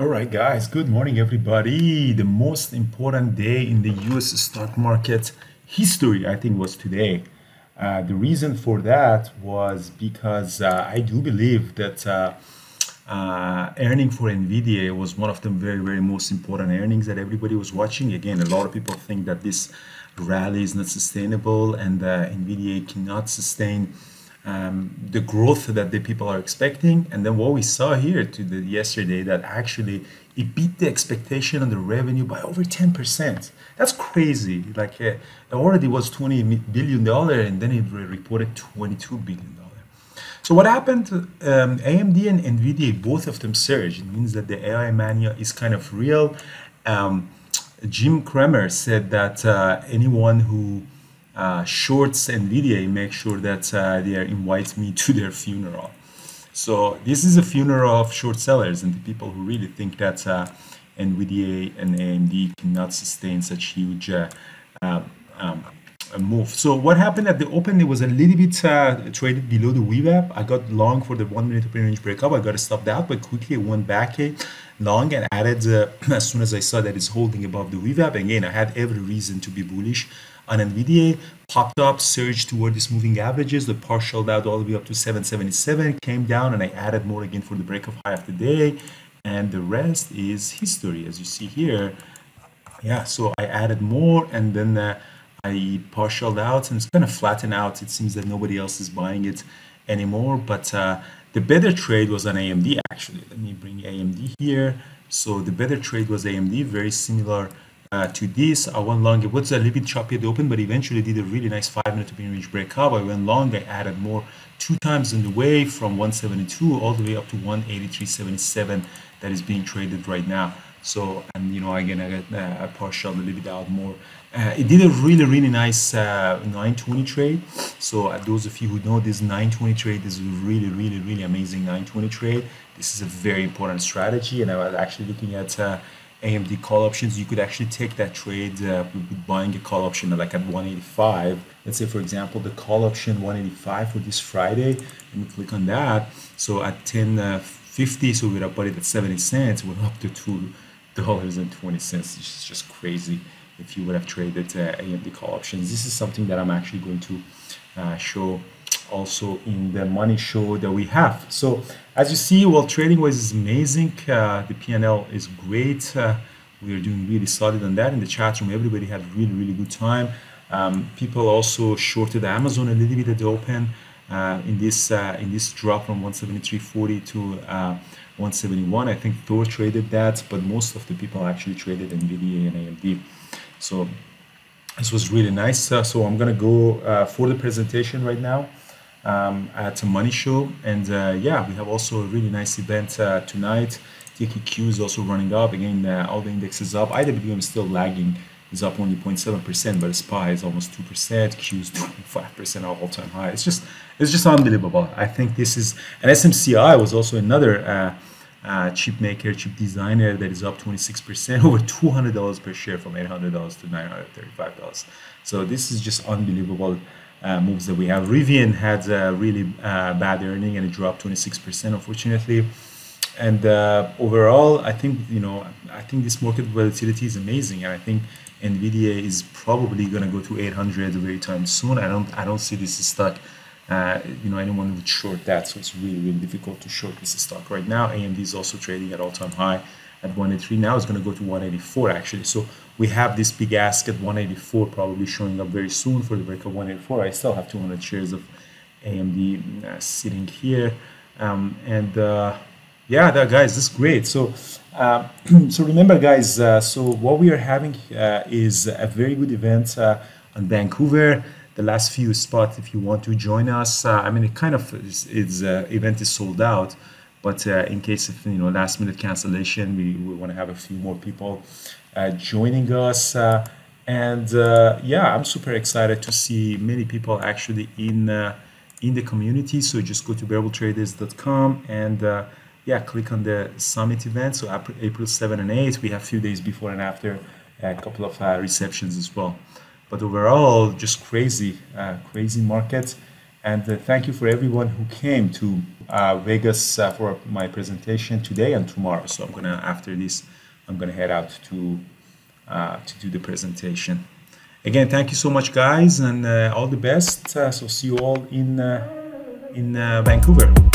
All right, guys, good morning, everybody. The most important day in the US stock market history, I think, was today. The reason for that was because I do believe that earning for Nvidia was one of the very most important earnings that everybody was watching. Again, a lot of people think that this rally is not sustainable and Nvidia cannot sustain the growth that the people are expecting, and then what we saw here yesterday, that actually it beat the expectation on the revenue by over 10%. That's crazy. Like it already was $20 billion, and then it reported $22 billion. So what happened? AMD and Nvidia, both of them surged. It means that the AI mania is kind of real. Jim Kramer said that anyone who shorts Nvidia, make sure that they invite me to their funeral. So this is a funeral of short sellers and the people who really think that Nvidia and AMD cannot sustain such huge move. So what happened at the open? It was a little bit traded below the VWAP. I got long for the 1 minute open range breakup. I got stopped out, but quickly went back long and added as soon as I saw that it's holding above the VWAP. Again, I had every reason to be bullish on Nvidia. Popped up, surged toward these moving averages, the partial out all the way up to 777, came down, and I added more again for the break of high of the day, and the rest is history, as you see here. Yeah, so I added more, and then I partialed out, and it's kind of flattened out. It seems that nobody else is buying it anymore, but the better trade was on AMD, actually. Let me bring AMD here. So the better trade was AMD, very similar to this. I went long. It was a little bit choppy at the open, but eventually did a really nice 5 minute open range break up. I went long. I added more 2 times on the way from 172 all the way up to 183.77 that is being traded right now. So, and you know, again, I got a partial a little bit out more. It did a really nice 920 trade. So those of you who know this 920 trade, this is a really amazing 920 trade. This is a very important strategy, and I was actually looking at AMD call options. You could actually take that trade with buying a call option like at 185. Let's say, for example, the call option 185 for this Friday. Let me click on that. So at 10.50, so we're up at 70 cents, we're up to $2.20. It's just crazy if you would have traded AMD call options. This is something that I'm actually going to show also in the money show that we have. So as you see, well, trading was amazing. The P&L is great. We are doing really solid on that. In the chat room, everybody had really good time. People also shorted Amazon a little bit at the open in this drop from 173.40 to 171. I think Thor traded that, but most of the people actually traded Nvidia and AMD. So this was really nice. So I'm gonna go for the presentation right now at a money show, and yeah, we have also a really nice event tonight. TQQ is also running up again. All the indexes up. IWM is still lagging, is up only 0.7%, but SPY is almost 2%. Q is 25% of all-time high. It's just unbelievable. I think this is, and SMCI was also another chip maker, chip designer that is up 26%, over $200 per share from $800 to $935. So this is just unbelievable moves that we have. Rivian had a really bad earning, and it dropped 26%, unfortunately. And overall, I think, you know, I think this market volatility is amazing, and I think Nvidia is probably going to go to 800 very time soon. I don't see this stock. You know, anyone would short that, so it's really difficult to short this stock right now. AMD is also trading at all-time high at 183. Now it's going to go to 184 actually. So we have this big ask at 184 probably showing up very soon for the break of 184. I still have 200 shares of AMD sitting here, and yeah, that, guys, this is great. So, so remember, guys. So what we are having is a very good event on Vancouver. The last few spots, if you want to join us. I mean, it kind of is event is sold out, but in case of, you know, last minute cancellation, we want to have a few more people joining us. And yeah, I'm super excited to see many people actually in the community. So just go to bearbulltraders.com and yeah, click on the summit event. So April 7 and 8, we have a few days before and after, a couple of receptions as well. But overall, just crazy market. And thank you for everyone who came to Vegas for my presentation today and tomorrow. So I'm gonna, after this, I'm gonna head out to do the presentation. Again, thank you so much, guys, and all the best. So see you all in Vancouver.